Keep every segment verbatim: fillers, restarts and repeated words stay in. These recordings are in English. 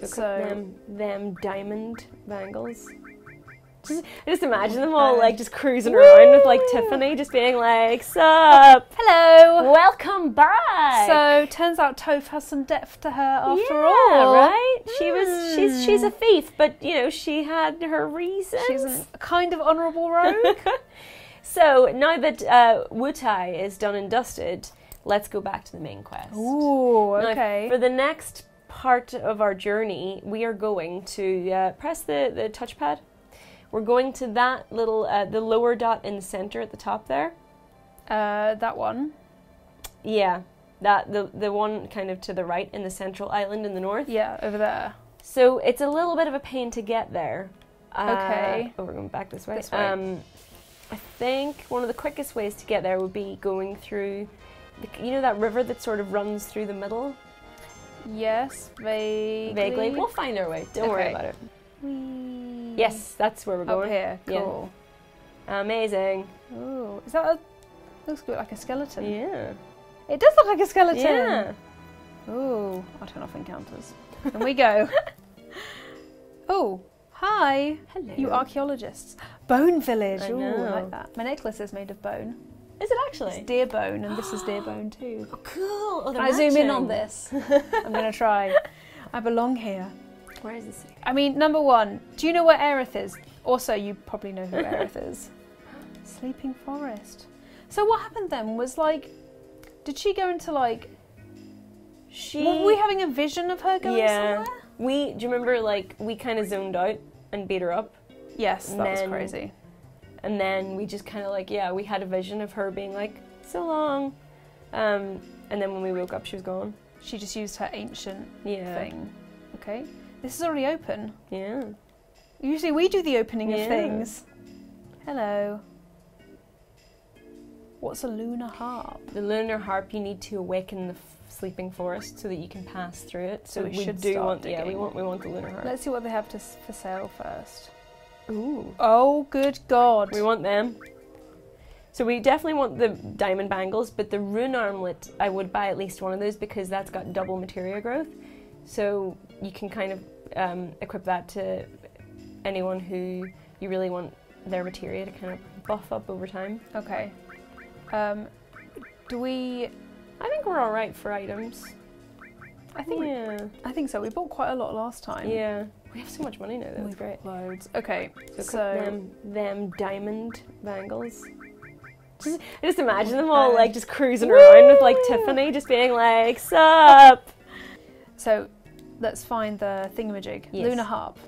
Look so at them, them diamond bangles. Just, I just imagine them all like just cruising Woo! around with like Tiffany just being like, sup, hello, welcome back. So turns out Toph has some depth to her after yeah, all, right? Mm. She was she's she's a thief, but you know she had her reasons. She's a kind of honourable rogue. So now that uh, Wutai is done and dusted, let's go back to the main quest. Ooh, okay. Now, for the next part of our journey, we are going to uh, press the the touchpad. We're going to that little, uh, the lower dot in the center at the top there. Uh, that one? Yeah, that the the one kind of to the right in the central island in the north. Yeah, over there. So it's a little bit of a pain to get there. Uh, okay. Oh, we're going back this way. This way. Um, I think one of the quickest ways to get there would be going through, the, you know that river that sort of runs through the middle? Yes, vaguely. Vaguely. We'll find our way. Don't okay. worry about it. Whee. Yes, that's where we're going. Up here, cool. Yeah. Amazing. Ooh, is that a... looks good, like a skeleton. Yeah. It does look like a skeleton. Yeah. Ooh, I'll turn off encounters. And we go. Oh, hi. Hello. You archaeologists. Bone Village. I Ooh, know. I like that. My necklace is made of bone. Is it actually? It's Deerbone, and this is Deerbone too. Oh, cool. Oh, Can matching. I zoom in on this? I'm going to try. I belong here. Where is the city? I mean, number one, do you know where Aerith is? Also, you probably know who Aerith is. Sleeping Forest. So what happened then was, like, did she go into, like, she... were we having a vision of her going yeah. somewhere? We, do you remember, like, we kind of zoned out and beat her up? Yes, that then, was crazy. And then we just kind of, like, yeah, we had a vision of her being like, so long. Um, and then when we woke up, she was gone. She just used her ancient yeah. thing. Okay. This is already open. Yeah. Usually we do the opening yeah. of things. Hello. What's a lunar harp? The lunar harp, you need to awaken the f sleeping forest so that you can pass through it. So, so we, we should do start want digging. Yeah, we want we want the lunar harp. Let's see what they have to s for sale first. Ooh. Oh, good God. We want them. So we definitely want the diamond bangles, but the rune armlet, I would buy at least one of those because that's got double materia growth. So you can kind of um, equip that to anyone who you really want their materia to kind of buff up over time. Okay. Um, do we... I think we're all right for items. I think yeah. we, I think so. We bought quite a lot last time. Yeah. We have so much money now. That's We've great. Loads. Okay. So, so them, them diamond bangles. Just, I just imagine them all like just cruising Woo! around with like Tiffany just being like, sup! So, let's find the thingamajig. Yes. Lunar harp.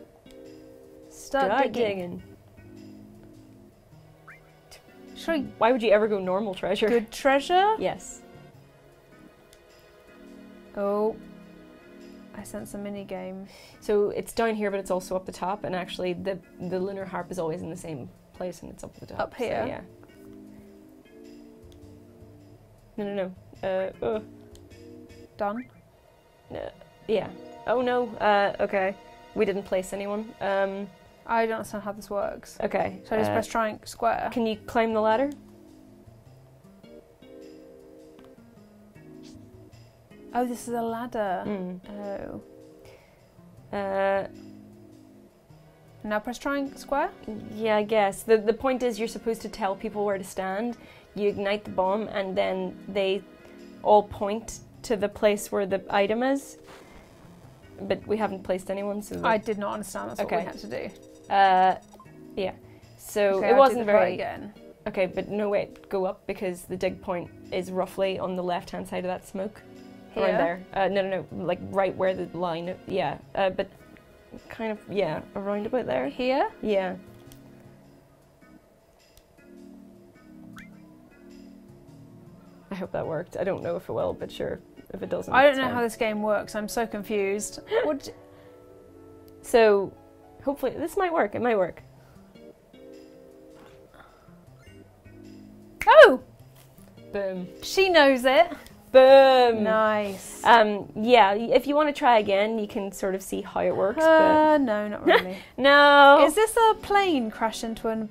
Start, Start digging. digging. Should I... Why would you ever go normal treasure? Good treasure? Yes. Oh. I sense a mini game. So, it's down here, but it's also up the top. And actually, the, the lunar harp is always in the same place, and it's up the top. Up here? So, yeah. No, no, no. Uh, uh. Done. No. Yeah. Oh no. Uh, okay. We didn't place anyone. Um, I don't understand how this works. Okay. So I just uh, press triangle square. Can you climb the ladder? Oh, this is a ladder. Mm. Oh. Uh. Now press triangle square? Yeah, I guess. The the point is you're supposed to tell people where to stand. You ignite the bomb and then they all point to the place where the item is. But we haven't placed anyone, so... I did not understand that's okay. what we had to do. Uh, yeah. So okay, it I'll wasn't do the very... again. Okay, but no wait, go up, because the dig point is roughly on the left-hand side of that smoke. Here? Around there. Uh, no, no, no, like right where the line... Yeah, uh, but kind of, yeah, around about there. Here? Yeah. I hope that worked. I don't know if it will, but sure. If it doesn't, I don't know fine. how this game works. I'm so confused. What d so, hopefully, this might work. It might work. Oh! Boom. She knows it. Boom. Nice. Um, yeah, if you want to try again, you can sort of see how it works. Uh, but no, not really. No. Is this a plane crash into a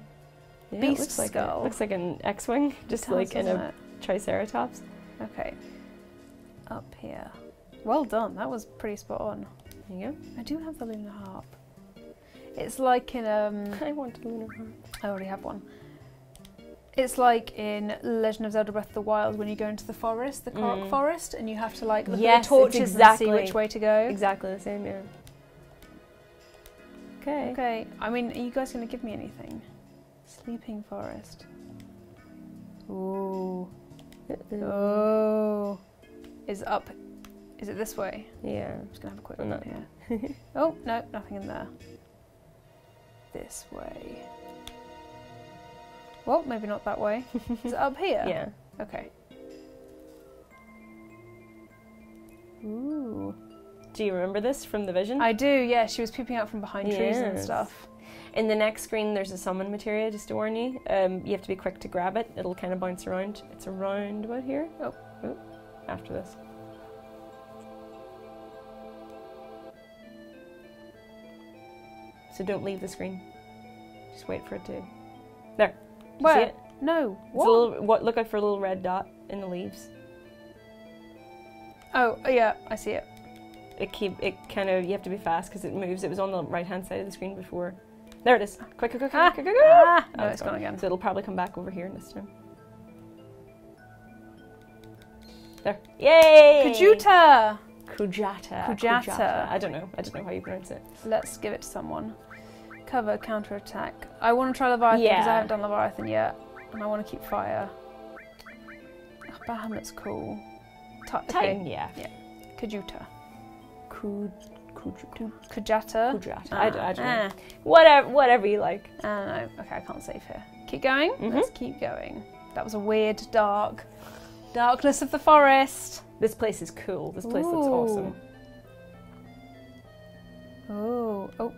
yeah, beast it looks skull? Like it. It looks like an X-wing, just does, like in a it? triceratops. Okay. Up here. Well done, that was pretty spot on. There you go. I do have the Lunar Harp. It's like in um. I want a Lunar Harp. I already have one. It's like in Legend of Zelda: Breath of the Wild when you go into the forest, the Korok mm. Forest, and you have to like look yes, at the torches exactly, and see which way to go. Exactly the same, yeah. Okay. Okay. I mean, are you guys gonna give me anything? Sleeping Forest. Ooh. Oh. Is up. Is it this way? Yeah. I'm just gonna have a quick look no. here. Oh no, nothing in there. This way. Well, maybe not that way. Is it up here? Yeah. Okay. Ooh. Do you remember this from the vision? I do, yeah. She was peeping out from behind yes. trees and stuff. In the next screen, there's a summon material, just to warn you. Um, you have to be quick to grab it. It'll kind of bounce around. It's around about here. Oh, oh. After this. So don't leave the screen. Just wait for it to... There. Where? See it? No. What? It's a little, what? Look out for a little red dot in the leaves. Oh, yeah. I see it. It keep it kind of, you have to be fast because it moves. It was on the right-hand side of the screen before. There it is. Quick, quick, quick, ah, quick, quick, quick. Ah, oh, no, it's gone again. So it'll probably come back over here this time. There. Yay! Kujata. Kujata. Kujata. Kujata. I don't know. I don't know how you pronounce it. Let's give it to someone. Cover, counter-attack. I want to try Leviathan because yeah. I haven't done Leviathan yet. And I want to keep fire. Oh, Bahamut's cool. Titan, okay. yeah. yeah. Kujata. Kuj Kujata. Kujata. Kujata. Ah. I, don't, I don't ah. know. Whatever, whatever you like. Uh, okay, I can't save here. Keep going. Mm-hmm. Let's keep going. That was a weird, dark, darkness of the forest. This place is cool. This place Ooh. looks awesome. Oh, oh!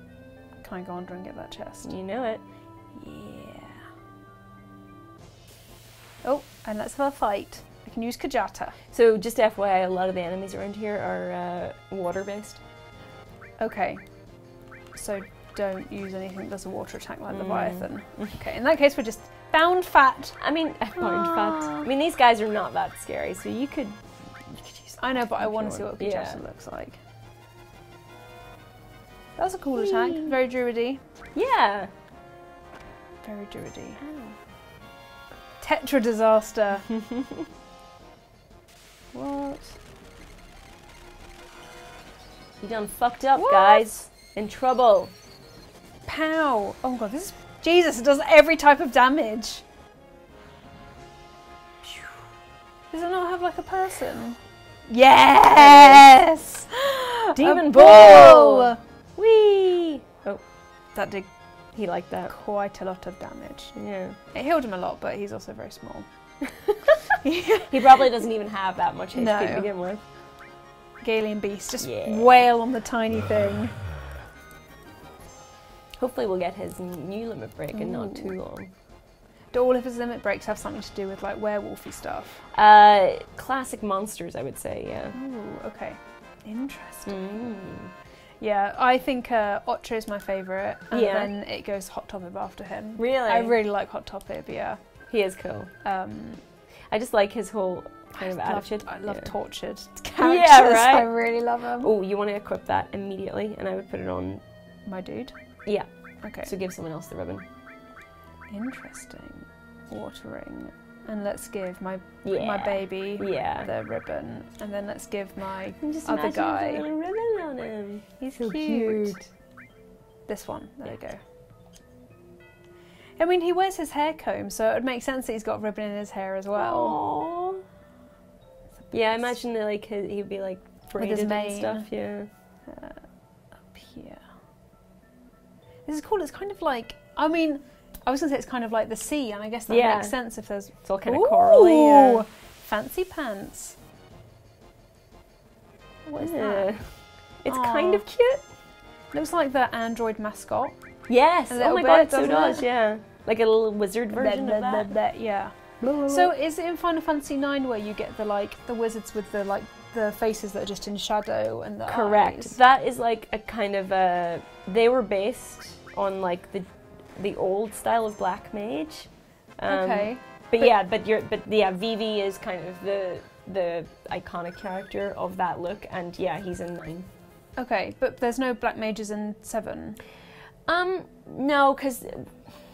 Can I go under and get that chest? You know it. Yeah. Oh, and let's have a fight. Can use Kujata. So just F Y I, a lot of the enemies around here are uh, water-based. Okay. So don't use anything that does a water attack like mm. Leviathan. Okay, in that case we're just bound fat. I mean, bound fat. I mean, these guys are not that scary, so you could... You could use I know, but I want to see what Kujata yeah. looks like. That was a cool Whee. attack. Very druidy. Yeah. Very druidy. Oh. Tetra Disaster. What? You done fucked up, what? guys. In trouble. Pow! Oh god, this is... Jesus, it does every type of damage. Does it not have like a person? Yes! Demon ball! ball! Whee! Oh, that did... He liked that. Quite a lot of damage. Yeah. It healed him a lot, but he's also very small. He probably doesn't even have that much H P no. to begin with. Galian beast, just yeah. wail on the tiny thing. Hopefully we'll get his new limit break Ooh. in not too long. Do all of his limit breaks have something to do with like werewolfy stuff? Uh, classic monsters, I would say, yeah. Ooh, okay. Interesting. Mm. Yeah, I think uh, Ocho is my favourite, and yeah. then it goes Hot Topib after him. Really? I really like Hot Topib, yeah. He is cool. Um, I just like his whole kind of attitude. I love yeah. tortured characters. Yeah, right? I really love him. Oh, you want to equip that immediately, and I would put it on... My dude? Yeah. Okay. So give someone else the ribbon. Interesting. Watering. And let's give my yeah. my baby yeah. the ribbon. And then let's give my just other guy... Just imagine ribbon on him. He's so cute. cute. This one. There yeah. we go. I mean, he wears his hair comb, so it would make sense that he's got ribbon in his hair as well. Aww. Yeah, I imagine that like his, he'd be like braided with his and stuff. Yeah. Uh, up here. This is cool. It's kind of like I mean, I was gonna say it's kind of like the sea, and I guess that yeah. makes sense if there's it's all kind Ooh. of corally. Yeah. Fancy pants. What is yeah. that? It's Aww. kind of cute. Looks like the android mascot. Yes! Oh my bit, god, it so does, it? yeah. Like a little wizard version blah, blah, of that. Blah, blah, blah, yeah. Blah, blah, blah. So is it in Final Fantasy nine where you get the like the wizards with the like the faces that are just in shadow and the Correct. eyes? That is like a kind of a... They were based on like the the old style of black mage. Um, okay. But, but yeah, but you're but yeah, Vivi is kind of the the iconic character of that look, and yeah, he's in nine. Okay, but there's no black mages in seven? Um, no, because...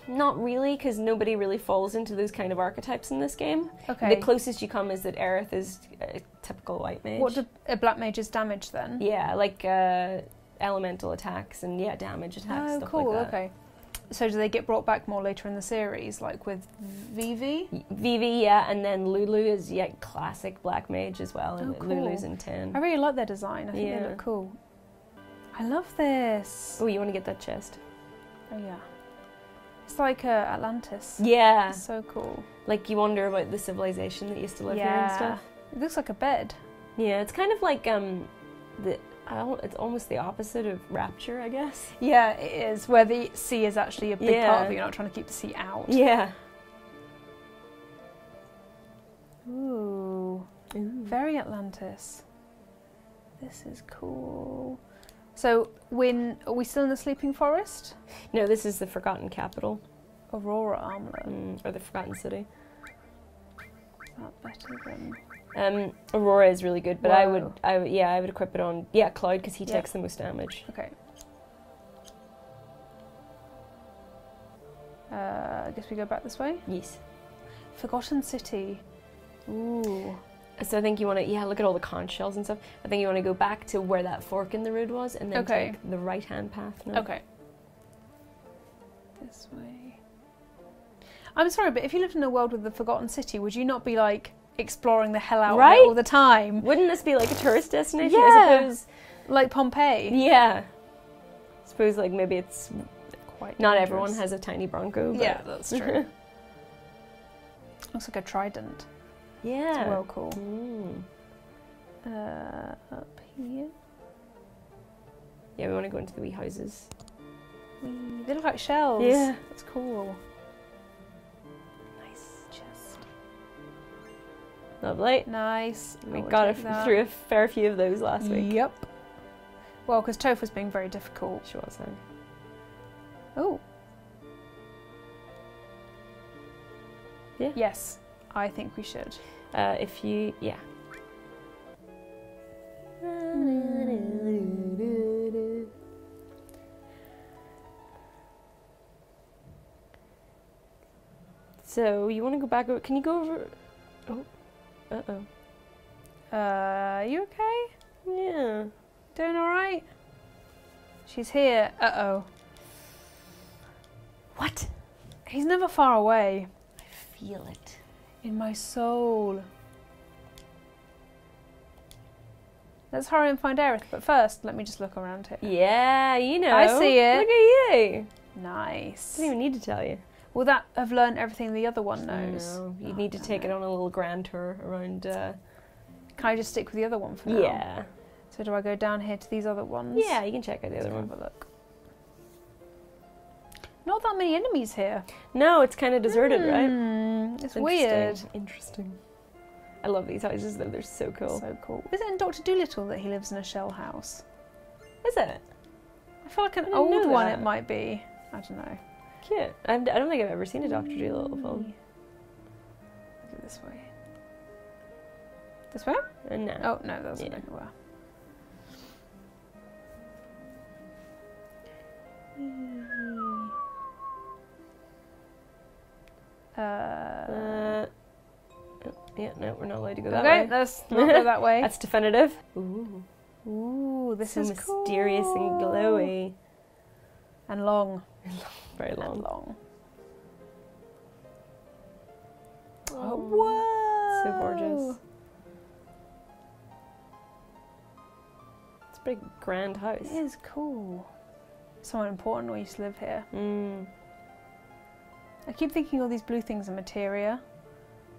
Not really, because nobody really falls into those kind of archetypes in this game. Okay. The closest you come is that Aerith is a typical white mage. What do a black mage's damage then? Yeah, like uh, elemental attacks and yeah, damage attacks. Oh, stuff cool. Like that. Okay. So do they get brought back more later in the series, like with Vivi? Vivi, yeah, and then Lulu is yeah classic black mage as well, and oh, cool. Lulu's in ten. I really like their design. I think yeah. they look cool. I love this. Oh, you want to get that chest? Oh yeah. It's like uh, Atlantis. Yeah. It's so cool. Like you wonder about the civilization that used to live yeah. here and stuff. It looks like a bed. Yeah, it's kind of like um, the I it's almost the opposite of Rapture, I guess. Yeah, it is. Where the sea is actually a big yeah. part of it. You're not trying to keep the sea out. Yeah. Ooh. Ooh. Very Atlantis. This is cool. So, when are we still in the Sleeping Forest? No, this is the Forgotten Capital. Aurora armor. Mm, or the Forgotten City. Is that better than... Um, Aurora is really good, but Whoa. I would, I, yeah, I would equip it on, yeah, Cloud, because he yeah. takes the most damage. Okay. Uh, I guess we go back this way? Yes. Forgotten City. Ooh. So I think you want to, yeah, look at all the conch shells and stuff. I think you want to go back to where that fork in the road was and then okay. take the right-hand path now. Okay. This way. I'm sorry, but if you lived in a world with the Forgotten City, would you not be, like, exploring the hell out right? of it all the time? Wouldn't this be, like, a tourist destination? Yeah. I suppose, like Pompeii. Yeah. I suppose, like, maybe it's quite dangerous. Not everyone has a tiny bronco. But yeah, that's true. Looks like a trident. Yeah. It's well cool. Mm. Uh, up here. Yeah, we want to go into the wee houses. Mm, they look like shells. Yeah. It's cool. Nice chest. Lovely. Nice. We I'll got a through a fair few of those last week. Yep. Well, because Toph was being very difficult. She was, huh? Oh. Yeah. Yes. I think we should. Uh, if you, yeah. So you want to go back over? Can you go over? Oh, uh oh. Uh, are you okay? Yeah. Doing all right? She's here. Uh oh. What? He's never far away. I feel it. In my soul. Let's hurry and find Aerith, but first, let me just look around here. Yeah, you know. I see it. Look at you. Nice. I didn't even need to tell you. Will that have learned everything the other one knows? No, you oh, need to take it. it on a little grand tour around... Uh... Can I just stick with the other one for now? Yeah. So do I go down here to these other ones? Yeah, you can check out the other Let's one. Have a look. Not that many enemies here. No, it's kind of deserted, mm, right? It's Interesting. weird. Interesting. I love these houses though, they're so cool. So cool. Is it in Doctor Dolittle that he lives in a shell house? Is it? I feel like an old one it might be. I don't know. Cute. I don't think I've ever seen a Doctor Dolittle film. Is it this way? This way? Uh, no. Oh, no, that doesn't look well. Uh, uh, yeah, no, we're not allowed to go that okay, way. Okay, let's not go that way. That's definitive. Ooh, ooh, this so is mysterious cool. and glowy, and long, very long, and long. Oh, oh, whoa! So gorgeous. It's a big grand house. It is cool. Someone important we used to live here. Mm. I keep thinking all these blue things are materia,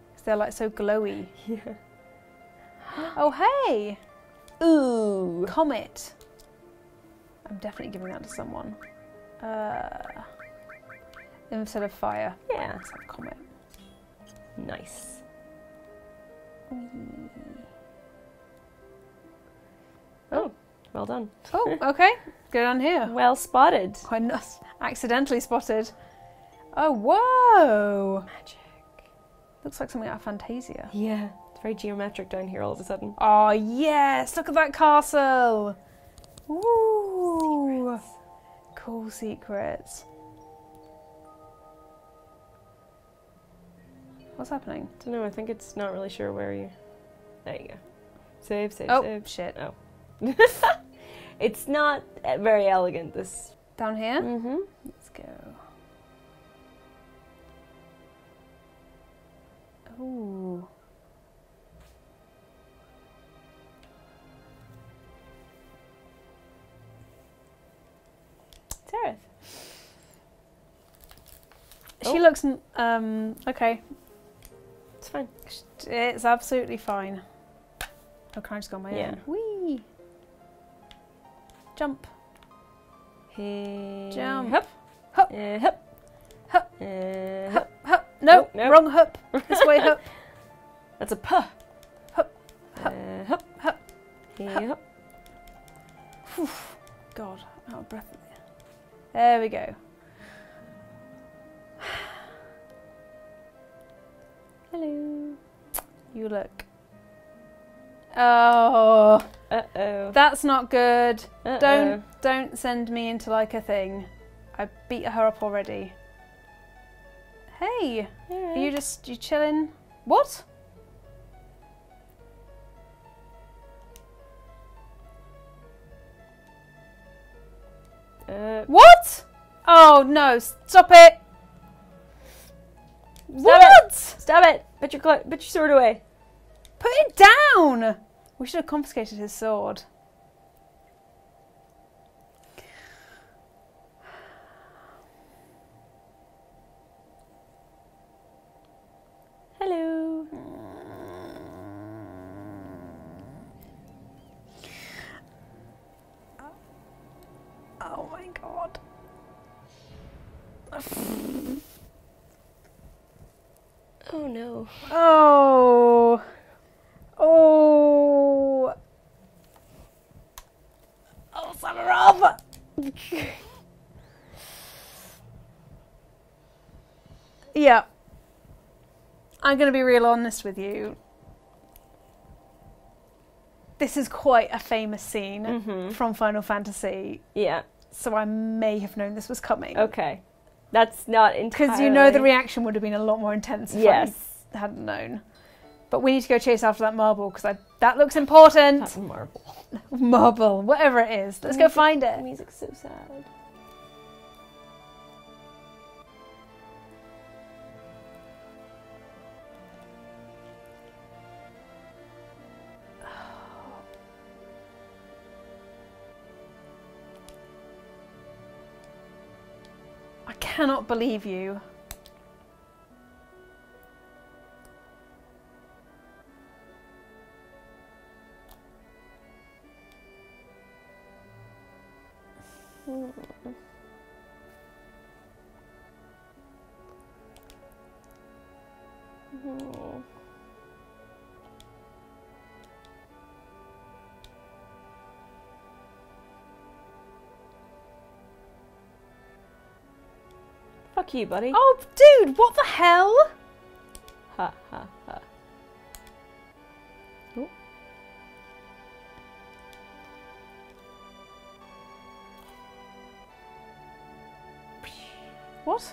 because they're like so glowy. Yeah. Oh hey! Ooh! Comet! I'm definitely giving that to someone. Uh, instead of fire. Yeah. Let's have comet. Nice. Mm. Oh, well done. Oh, okay. Go down here. Well spotted. Quite nice. Accidentally spotted. Oh, whoa! Magic. Looks like something out of Fantasia. Yeah, it's very geometric down here all of a sudden. Oh, yes! Look at that castle! Ooh, secrets. Cool secrets. What's happening? I don't know. I think it's not really sure where you. There you go. Save, save, oh, save. Shit. Oh. It's not very elegant, this. Down here? Mm-hmm. Let's go. Ooh. It's Aerith. She oh. looks, um, okay. It's fine. It's absolutely fine. Oh, can I just go on my yeah. own? Whee! Jump. Hey. Jump. Hup. Hup. Uh, hup. Hup. Uh, hup. Hup. No, oh, no, wrong hup. This way, hup. That's a puh. Hup. Hup. Uh, hup. Hup. Hey, hup. Hup. Whew. God, out of breath. There we go. Hello. You look. Oh. Uh-oh. That's not good. Uh-oh. Don't don't send me into like a thing. I beat her up already. Hey. Right. Are you just you chilling? What? Uh, what? Oh no, stop it. Stop what? It. Stop it. Put your put your sword away. Put it down! We should have confiscated his sword. Hello. Oh my god. Oh no. Oh. Oh, oh, summer up. Yeah, I'm gonna be real honest with you. This is quite a famous scene mm-hmm. from Final Fantasy. Yeah, so I may have known this was coming. Okay, that's not entirely because you know the reaction would have been a lot more intense. If yes, I hadn't known. But we need to go chase after that marble because that looks important. That marble. Marble, whatever it is. Let's go find it. The music's so sad. I cannot believe you. Fuck you, buddy. Oh, dude, what the hell? Ha ha ha. Ooh. What?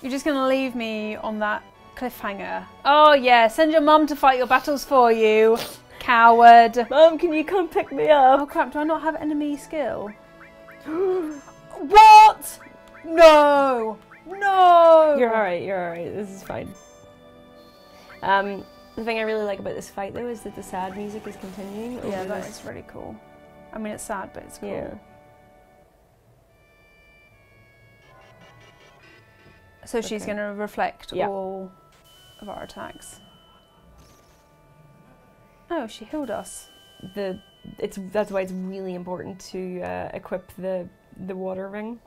You're just gonna leave me on that cliffhanger? Oh yeah, send your mum to fight your battles for you. Coward. Mum, can you come pick me up? Oh crap, do I not have enemy skill? What? No! No! You're alright, you're alright. This is fine. Um, the thing I really like about this fight, though, is that the sad music is continuing. Yeah, that's really cool. I mean, it's sad, but it's cool. Yeah. So okay. She's going to reflect yeah. all of our attacks. Oh, she healed us. The it's that's why it's really important to uh, equip the... the water ring.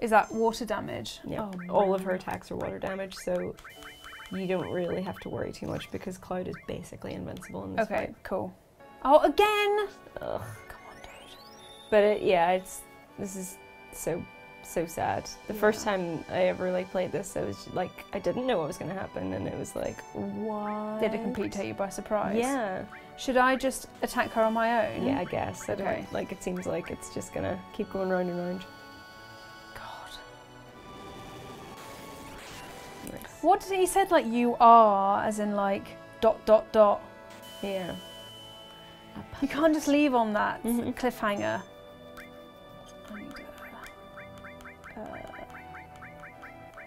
Is that water damage? Yeah. Oh, all of her attacks are water damage, so you don't really have to worry too much because Cloud is basically invincible in this okay, fight. Cool. Oh, again! Ugh. Come on, dude. But it, yeah, it's this is so so sad. The yeah. first time I ever like played this, I was like, I didn't know what was going to happen, and it was like, what? They had to completely take you by surprise. Yeah. Should I just attack her on my own? Yeah, I guess. I okay. don't, like, it seems like it's just going to keep going round and round. God. Nice. What did he said? Like, you are, as in like dot dot dot. Yeah. You can't just leave on that mm-hmm. cliffhanger.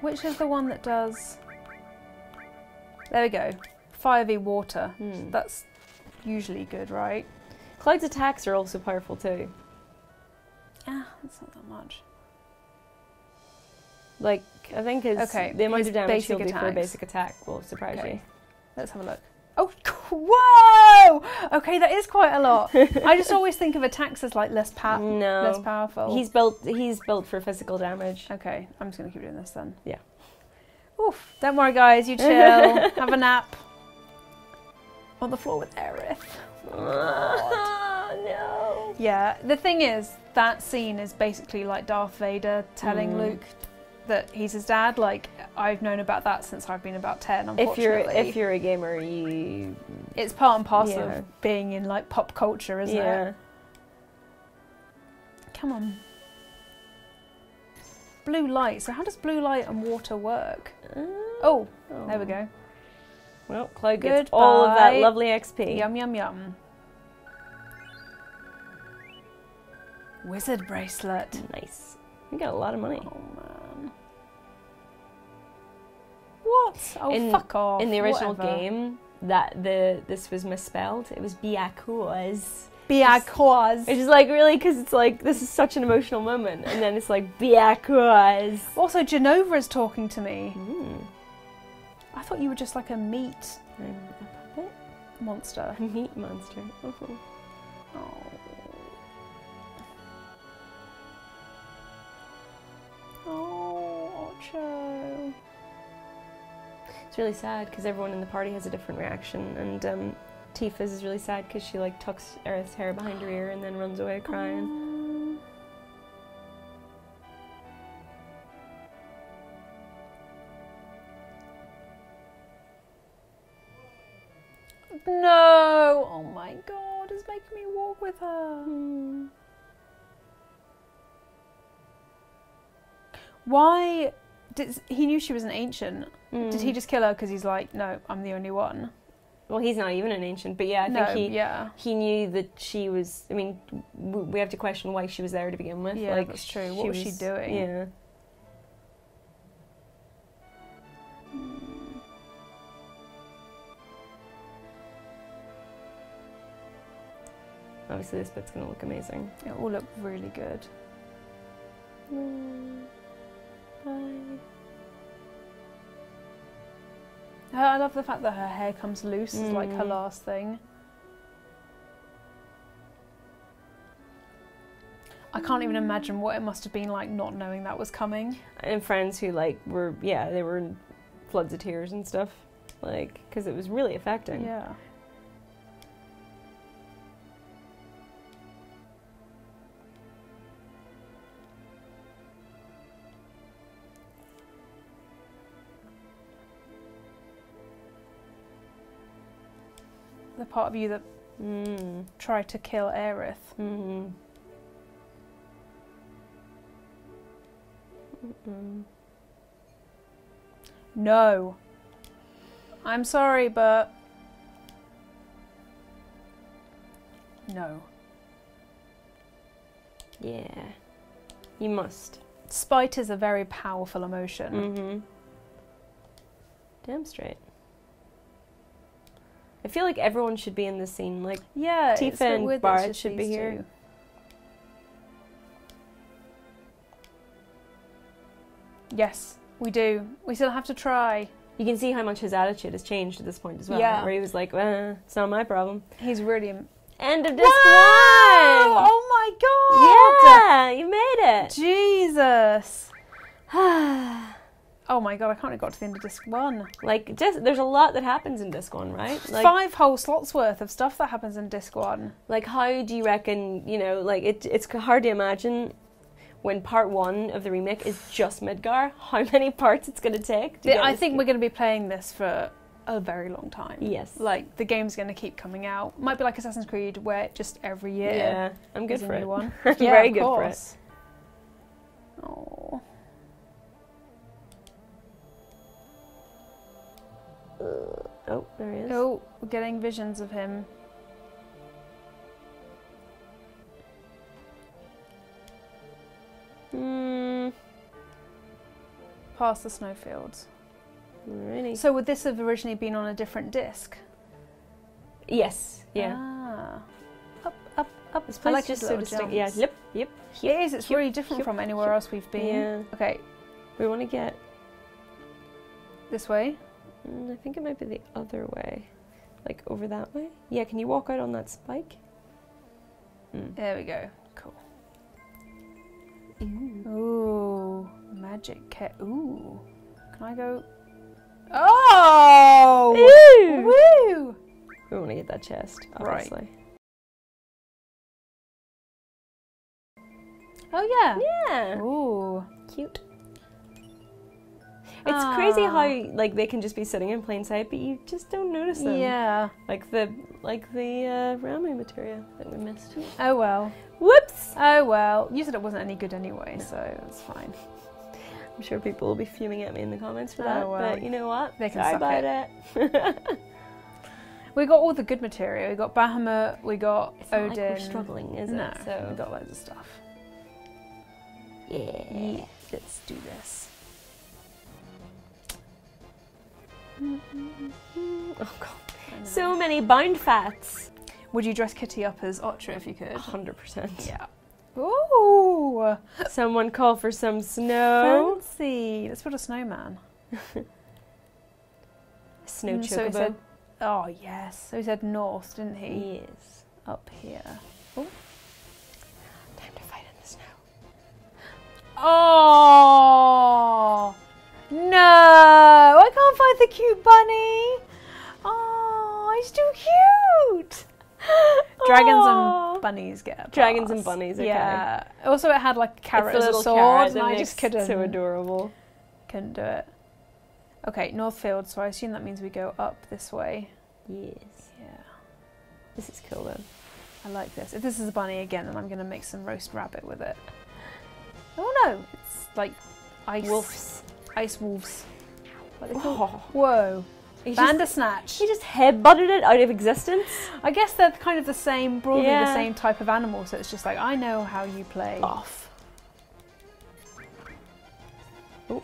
Which is the one that does... There we go. Fire v water. Mm. That's usually good, right? Cloud's attacks are also powerful too. Ah, that's not that much. Like, I think his, okay. the amount his of damage he'll do for a basic attack will surprise okay. you. Let's have a look. Oh, whoa! Okay, that is quite a lot. I just always think of attacks as like less pa no. less powerful. He's built he's built for physical damage. Okay, I'm just gonna keep doing this then. Yeah. Oof! Don't worry, guys. You chill. Have a nap. On the floor with Aerith. Oh, no. Yeah. The thing is, that scene is basically like Darth Vader telling mm. Luke that he's his dad. Like, I've known about that since I've been about ten, unfortunately. If you're, if you're a gamer, you... It's part and parcel yeah. of being in, like, pop culture, isn't yeah. it? Come on. Blue light. So how does blue light and water work? Oh, oh. there we go. Well, Chloe gets Goodbye. all of that lovely X P. Yum, yum, yum. Wizard bracelet. Nice. You got a lot of money. Oh, man. What? Oh, in, fuck off. In the original Whatever. game, that the this was misspelled. It was Biacos. Biacos. Which is like, really, because it's like, this is such an emotional moment. And then it's like, Biacos. Also, Jenova is talking to me. Mm. I thought you were just like a meat mm. a puppet? monster. A meat monster. Oh. Oh. Oh, Ocho. It's really sad because everyone in the party has a different reaction, and um, Tifa's is really sad because she like tucks Aerith's hair behind her ear and then runs away crying. Aww. No! Oh my god, it's making me walk with her. Mm. Why? Did, he knew she was an ancient. Mm. Did he just kill her because he's like, no, I'm the only one? Well, he's not even an ancient, but yeah, I think no, he yeah. he knew that she was... I mean, we have to question why she was there to begin with. Yeah, like, that's true. What was, was she doing? Yeah. Mm. Obviously, this bit's going to look amazing. It will look really good. Mm. Bye. Her, I love the fact that her hair comes loose. Mm. It's like her last thing. I can't mm. even imagine what it must have been like not knowing that was coming. And friends who like were, yeah, they were in floods of tears and stuff. Like, because it was really affecting. Yeah. The part of you that mm. tried to kill Aerith. Mm-hmm. Mm-mm. No. I'm sorry, but... No. Yeah. You must. Spite is a very powerful emotion. Mm-hmm. Damn straight. I feel like everyone should be in this scene. Like, yeah, Tifa and Barret should be here. Two. Yes, we do. We still have to try. You can see how much his attitude has changed at this point as well. Yeah. Where he was like, eh, it's not my problem. He's really... End of disc one! Oh my god! Yeah, you made it! Jesus! Oh my god, I can't have got to the end of disc one. Like, just, there's a lot that happens in disc one, right? Like, five whole slots worth of stuff that happens in disc one. Like, how do you reckon, you know, like, it, it's hard to imagine when part one of the remake is just Midgar, how many parts it's going to take. To I think game. We're going to be playing this for a very long time. Yes. Like, the game's going to keep coming out. Might be like Assassin's Creed, where just every year. Yeah, I'm good for it. One. I'm yeah, very good course. for it. Oh. Oh, there he is. Oh, we're getting visions of him. Hmm. Past the snowfields. Really? So would this have originally been on a different disc? Yes. Yeah. Ah. Up, up, up. This place like just so distinct. Yeah. Yep. Yep. It is. It's yep. really different yep. from anywhere yep. else we've been. Yeah. Okay. We want to get this way. I think it might be the other way, like over that way. Yeah, can you walk out on that spike? Mm. There we go. Cool. Ooh, ooh magic cat. Ooh, can I go? Oh! Ooh. Woo! We want to get that chest, obviously. Right. Oh yeah. Yeah. Ooh, cute. It's Aww. crazy how like they can just be sitting in plain sight, but you just don't notice them. Yeah, like the like the uh, Ramu material that we missed. Oh well. Whoops. Oh well. You said it wasn't any good anyway, no. so it's fine. I'm sure people will be fuming at me in the comments for that. Oh, well. But you know what? They can Sorry suck about it. it. We got all the good material. We got Bahamut. We got it's Odin. It's not like we're struggling, is no. it? So we got loads of stuff. Yeah. yeah. Let's do this. Oh god. So many bound facts. Would you dress Kitty up as Ocho if you could? one hundred percent. Yeah. Ooh! Someone call for some snow. Fancy. Let's put a snowman. Snow mm, chocobo. So he said, oh yes. So he said north, didn't he? Yes. Up here. Oh. Time to fight in the snow. Oh! No, I can't find the cute bunny. Oh, he's too cute. Dragons Aww. and bunnies get a pass. Dragons and bunnies, okay. Yeah. Also, it had like carrots and a sword, carrot and I just couldn't. So adorable. Couldn't do it. Okay, Northfield. So I assume that means we go up this way. Yes. Yeah. This is cool though. I like this. If this is a bunny again, then I'm gonna make some roast rabbit with it. Oh no, it's like ice. Wolves. Ice wolves. What are they called? Oh. Whoa. He Bandersnatch. Just, he just headbutted it out of existence. I guess they're kind of the same, broadly yeah. the same type of animal, so it's just like, I know how you play. Off. Oh.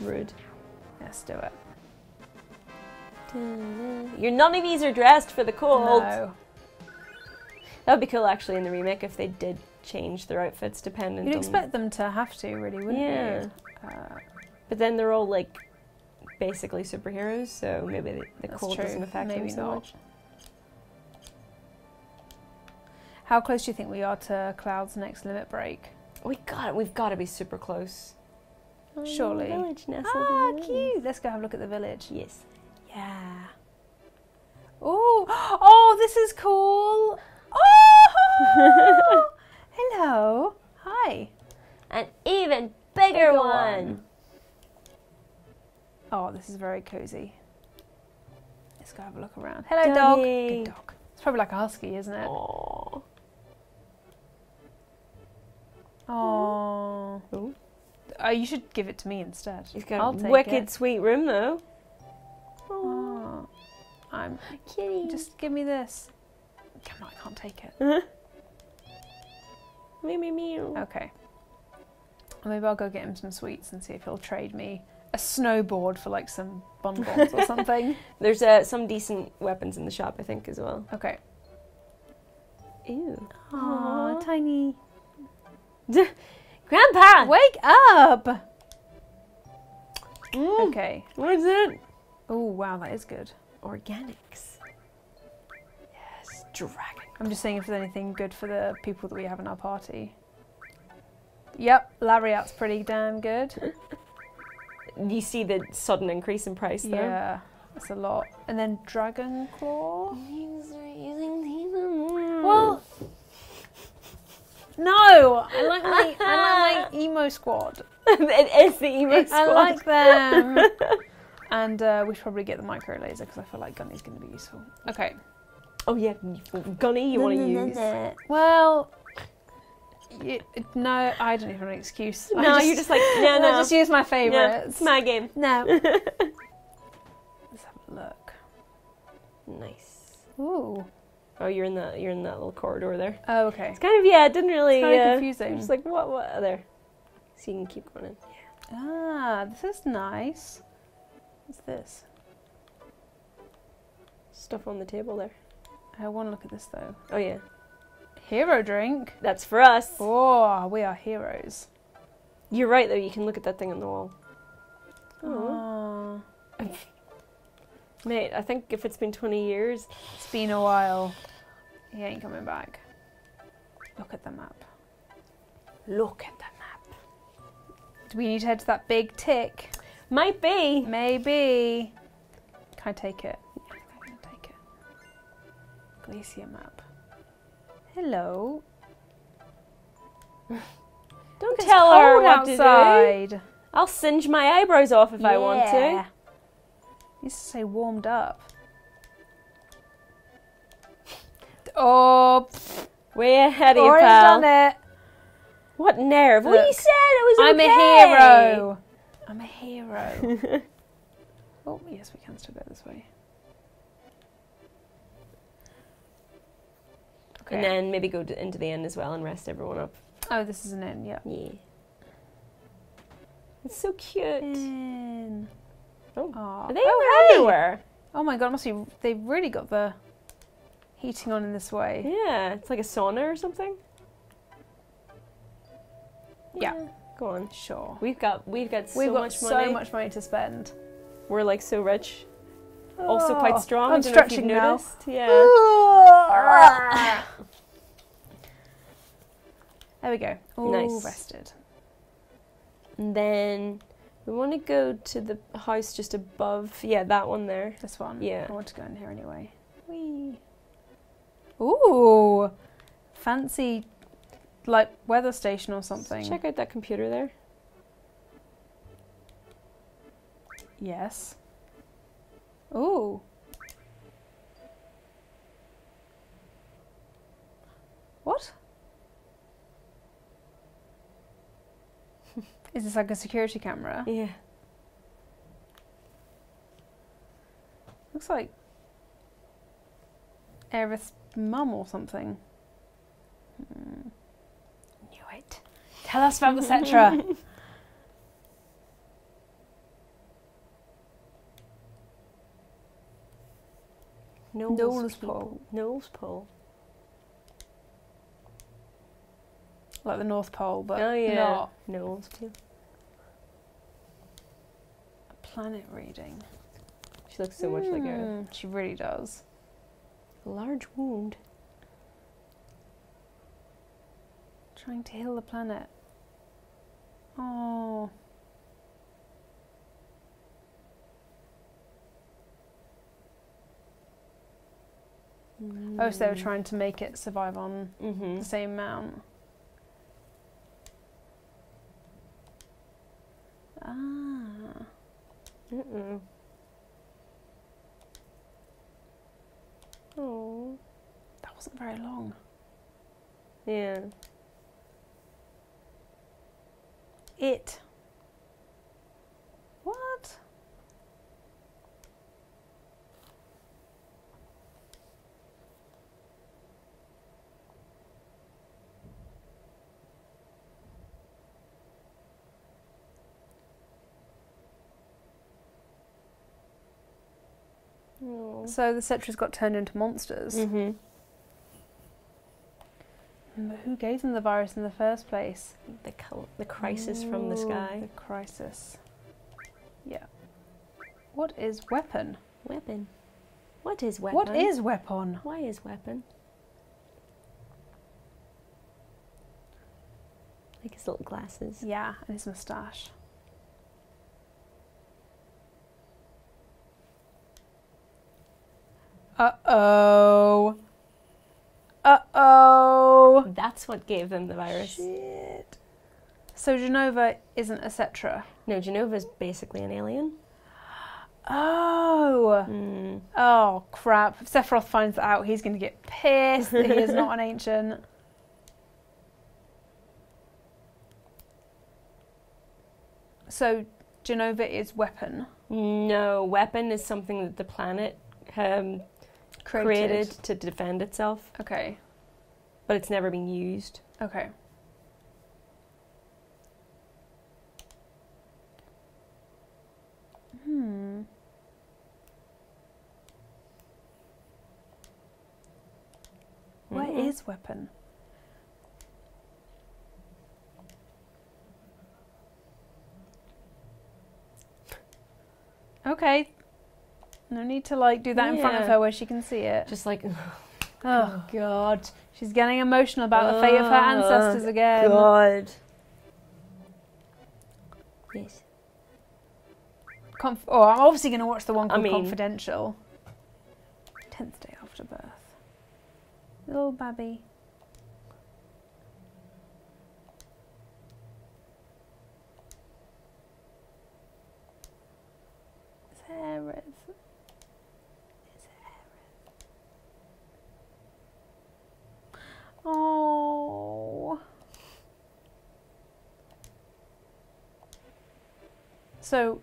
Rude. Let's do it. Your none of these are dressed for the cold. No. That would be cool actually in the remake if they did change their outfits dependent You'd on... expect them to have to, really, wouldn't yeah. you? Uh, but then they're all, like, basically superheroes, so maybe the, the cold true. doesn't affect maybe them so not. much. How close do you think we are to Cloud's next limit break? We got, we've got to be super close. Oh, surely. Village ah, cute! Let's go have a look at the village. Yes. Yeah. Oh! Oh, this is cool! Oh! Hello. Hi. An even bigger, bigger one. one. Oh, this is very cozy. Let's go have a look around. Hello, Doggy. dog. Good dog. It's probably like a husky, isn't it? Aww. Aww. Ooh. Oh, you should give it to me instead. It's got I'll a take wicked it. sweet room, though. Aww. I'm kitty. Just give me this. Come on, I can't take it. Uh-huh. Me, me, me. Okay. Maybe I'll go get him some sweets and see if he'll trade me a snowboard for like some bonbons or something. There's uh, some decent weapons in the shop, I think, as well. Okay. Ew. Aww, Aww. tiny. D Grandpa! Wake up! Mm. Okay. What is it? Oh, wow, that is good. Organics. Yes, dragon. I'm just seeing if there's anything good for the people that we have in our party. Yep, Lariat's pretty damn good. You see the sudden increase in price though. Yeah, that's a lot. And then Dragon Claw. Well, No, I like my I like my emo squad. It is the emo it, squad. I like them. And uh, we should probably get the micro laser because I feel like Gunny's going to be useful. Okay. Oh yeah, Gunny, you no, want to no, use? No, no. Well, you, no, I don't even have an excuse. No, just, you're just like no, no. I just use my favourites. No, it's my game. No. Let's have a look. Nice. Ooh. Oh, you're in that you're in that little corridor there. Oh, okay. It's kind of yeah. It didn't really. It's kind of uh, confusing. I'm just like what what there. So you can keep going in. Yeah. Ah, this is nice. What's this? Stuff on the table there. I want to look at this though. Oh yeah. Hero drink. That's for us. Oh, we are heroes. You're right though. You can look at that thing on the wall. Oh. Mate, I think if it's been twenty years, it's been a while. He ain't coming back. Look at the map. Look at the map. Do we need to head to that big tick? Might be. Maybe. Can I take it? Yeah, I think I can take it. Glacier map. Hello. Don't it's tell her what outside. To do. I'll singe my eyebrows off if yeah. I want to. Used to say warmed up. Oh, we're ahead of you, pal. Done it. What nerve? Look, well, you said it was okay. I'm a hero. I'm a hero. Oh, yes, we can still go this way. Okay. And then maybe go to, into the end as well and rest everyone up. Oh, this is an end, yeah. Yeah. It's so cute. In. Oh, are they oh, hey. everywhere? Oh my god, must be, they've really got the heating on in this way. Yeah, it's like a sauna or something. Yeah, yeah. Go on. Sure. We've got we've got so we've got much money. so much money to spend. We're like so rich. Oh. Also quite strong. I'm stretching now. Yeah. Oh. There we go. All nice. Rested. And then we want to go to the house just above. Yeah, that one there. This one? Yeah. I want to go in here anyway. Whee! Ooh! Fancy, like, weather station or something. Let's check out that computer there. Yes. Ooh! What? Is this like a security camera? Yeah. Looks like Aerith's mum or something. Mm. Knew it. Tell us about the Tetra. Nose, Nose pole. Nose pole. Like the North Pole, but oh, yeah. not. Nose pole. Planet reading. She looks so mm. much like Aerith. She really does. A large wound. Trying to heal the planet. Oh. Mm. Oh, so they were trying to make it survive on mm-hmm. the same amount. Ah. Mm-mm. Oh, that wasn't very long. Yeah. It. What? So the Tetras got turned into monsters. Mm-hmm. But who gave them the virus in the first place? The col the crisis Ooh, from the sky. The crisis. Yeah. What is weapon? Weapon. What is weapon? What is weapon? Why is weapon? Like his little glasses. Yeah, and his moustache. Uh-oh. Uh-oh. That's That's what gave them the virus. Shit. So Jenova isn't a Cetra? No, Jenova is basically an alien. Oh. Mm. Oh, crap. If Sephiroth finds that out, he's going to get pissed that he is not an ancient. So Jenova is weapon? No, weapon is something that the planet um, created. created to defend itself. Okay. But it's never been used. Okay. Hmm. What mm-hmm. is weapon? Okay. No need to like do that yeah. in front of her where she can see it. Just like, oh God. She's getting emotional about oh, the fate of her ancestors again. God. Yes. Conf oh, I'm obviously going to watch the one called I mean, Confidential. Tenth day after birth. Little babby. It's Aerith. It's Aerith. Oh. So.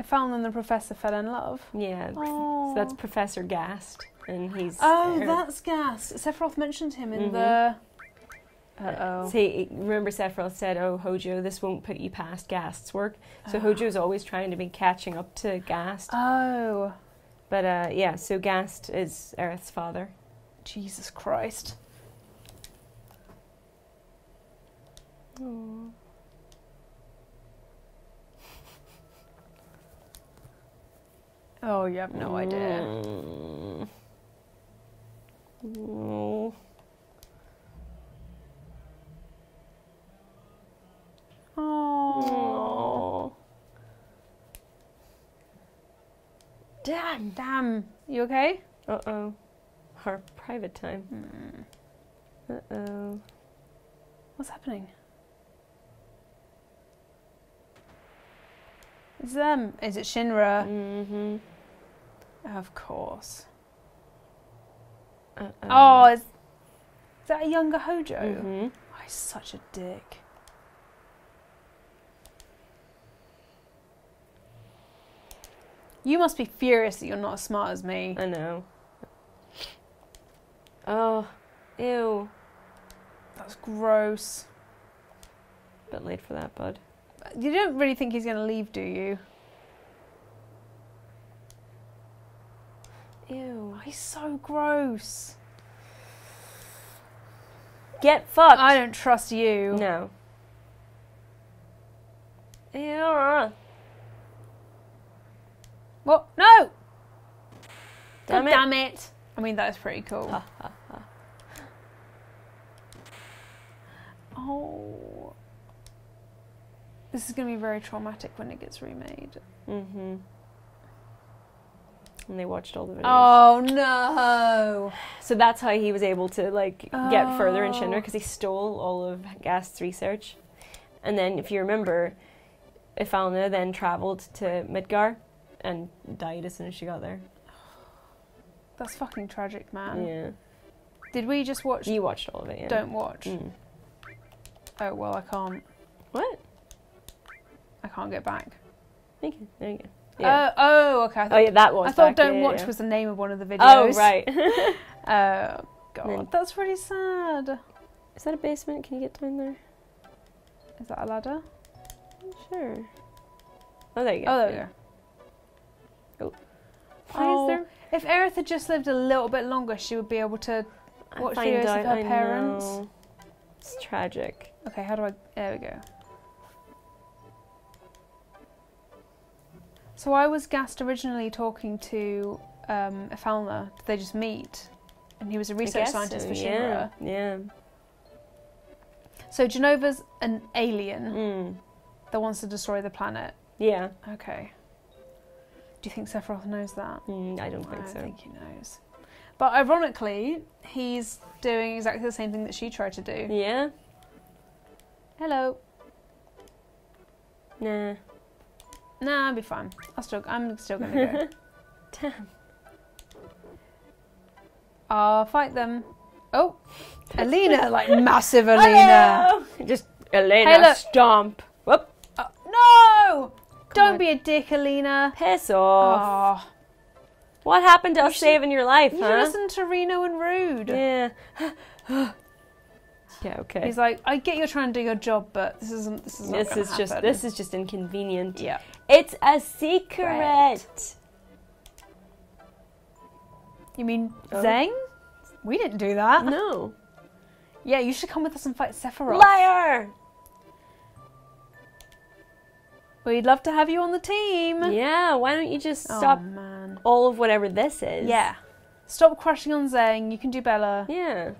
Ifalna and the Professor fell in love. Yeah, oh. So that's Professor Gast, and he's Oh, there. That's Gast. Sephiroth mentioned him in mm-hmm. the... Uh-oh. See, remember Sephiroth said, oh, Hojo, this won't put you past Gast's work. So oh. Hojo's always trying to be catching up to Gast. Oh. But, uh, yeah, so Gast is Aerith's father. Jesus Christ. Aww. Oh, you have no idea. Mm. Mm. Oh. Damn, damn. You okay? Uh-oh. Our private time. Mm. Uh-oh. What's happening? It's them. Is it Shinra? Mm-hmm. Of course. Uh -oh. Oh, is that a younger Hojo? Mm-hmm. Oh, he's such a dick. You must be furious that you're not as smart as me. I know. Oh, ew. That's gross. A bit late for that, bud. You don't really think he's going to leave, do you? Ew, he's so gross. Get fucked. I don't trust you. No. Ew. What? No! Damn it. Damn it. I mean, that is pretty cool. Ha, ha, ha. Oh. This is going to be very traumatic when it gets remade. Mm-hmm. And they watched all the videos. Oh, no! So that's how he was able to, like, oh. get further in Shinra, because he stole all of Gast's research. And then, if you remember, Ifalna then travelled to Midgar and died as soon as she got there. That's fucking tragic, man. Yeah. Did we just watch... You watched all of it, yeah. Don't watch. Mm. Oh, well, I can't. What? I can't get back. Okay, there you go. Yeah. Uh, oh, okay. I thought, oh, yeah, that was I thought back. Don't yeah, Watch yeah. was the name of one of the videos. Oh, right. Oh, uh, God. Then, that's really sad. Is that a basement? Can you get down there? Is that a ladder? Sure. Oh, there you go. Oh, there yeah. we go. Oh. Why oh, is there... If Aerith had just lived a little bit longer, she would be able to watch videos out, of her I parents. Know. It's tragic. Okay, how do I... There we go. So I was Gast originally talking to um, Ifalna. Did they just meet? And he was a research scientist so, for Shinra. Yeah, yeah. So Genova's an alien mm. that wants to destroy the planet. Yeah. Okay. Do you think Sephiroth knows that? Mm, I don't think I so. I think he knows. But ironically, he's doing exactly the same thing that she tried to do. Yeah. Hello. Nah. Nah, I'll be fine. I'll still, I'm still gonna go. Damn. I'll fight them. Oh, Elena, like massive Elena. Hello. Just Elena, hey, stomp. Whoop. Uh, no! God. Don't be a dick, Elena. Piss off. Oh. What happened to us saving your life, you huh? You listen to Reno and Rude. Yeah. Yeah, okay. He's like, I get you're trying to do your job, but this isn't this is not This is just happen. This is just inconvenient. Yeah. It's a secret. Right. You mean oh. Zeng? We didn't do that. No. Yeah, you should come with us and fight Sephiroth. Liar! We'd love to have you on the team. Yeah, why don't you just stop oh, man. all of whatever this is? Yeah. Stop crushing on Zeng, you can do better. Yeah.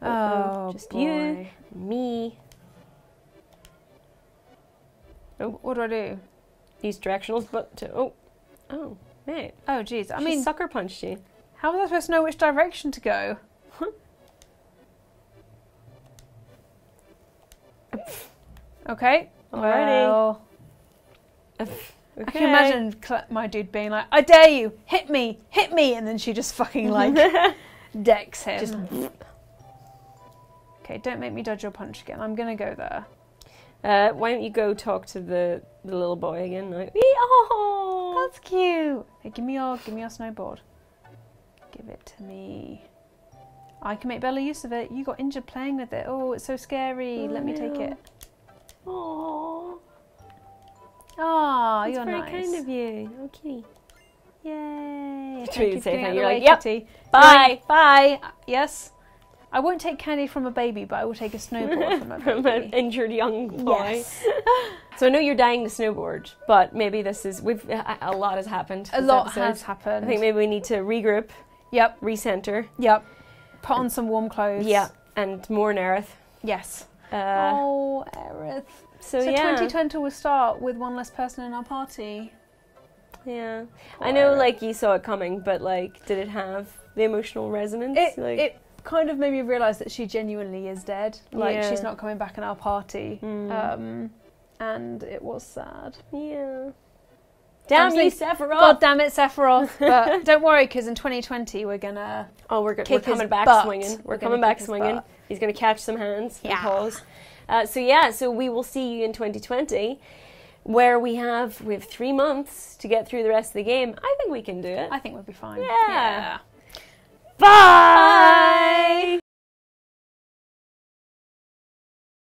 Uh-oh, oh, just boy. you, me. Oh, what do I do? These directionals, but to, oh, oh, mate. Oh, jeez. I she mean, sucker punched you. How was I supposed to know which direction to go? Okay. Alrighty. Well, okay. I can imagine my dude being like, "I dare you, hit me, hit me," and then she just fucking like decks him. Just Okay, don't make me dodge your punch again. I'm gonna go there. Uh, why don't you go talk to the, the little boy again? Like, oh, that's cute. Hey, give me your give me your snowboard. Give it to me. I can make better use of it. You got injured playing with it. Oh, it's so scary. Oh, Let no. me take it. Oh, oh, you're nice. Very kind of you. Okay. Yay. Thank you for giving it away, like, yep. Kitty. Bye. Bye. Bye. Yes. I won't take candy from a baby, but I will take a snowboard from a baby. From an injured young boy. Yes. So I know you're dying to snowboard, but maybe this is... We've A lot has happened. A lot episode. has happened. I think maybe we need to regroup. Yep. Recenter. Yep. Put on some warm clothes. Yeah. And mourn Aerith. Yes. Uh, oh, Aerith. So, so yeah. twenty twenty will start with one less person in our party. Yeah. Poor I know, Aerith. like, you saw it coming, but, like, did it have the emotional resonance? It... Like, it kind of made me realise that she genuinely is dead. Like, yeah. she's not coming back in our party. Mm. Um, and it was sad. Yeah. Damn you, Sephiroth! God damn it, Sephiroth! But don't worry, because in twenty twenty we're gonna oh, we're, go kick we're coming his back butt. swinging. We're, we're coming back swinging. Butt. He's gonna catch some hands. Yeah. Paws. Uh, so yeah, so we will see you in twenty twenty, where we have we have three months to get through the rest of the game. I think we can do it. I think we'll be fine. Yeah. yeah. Bye! Bye.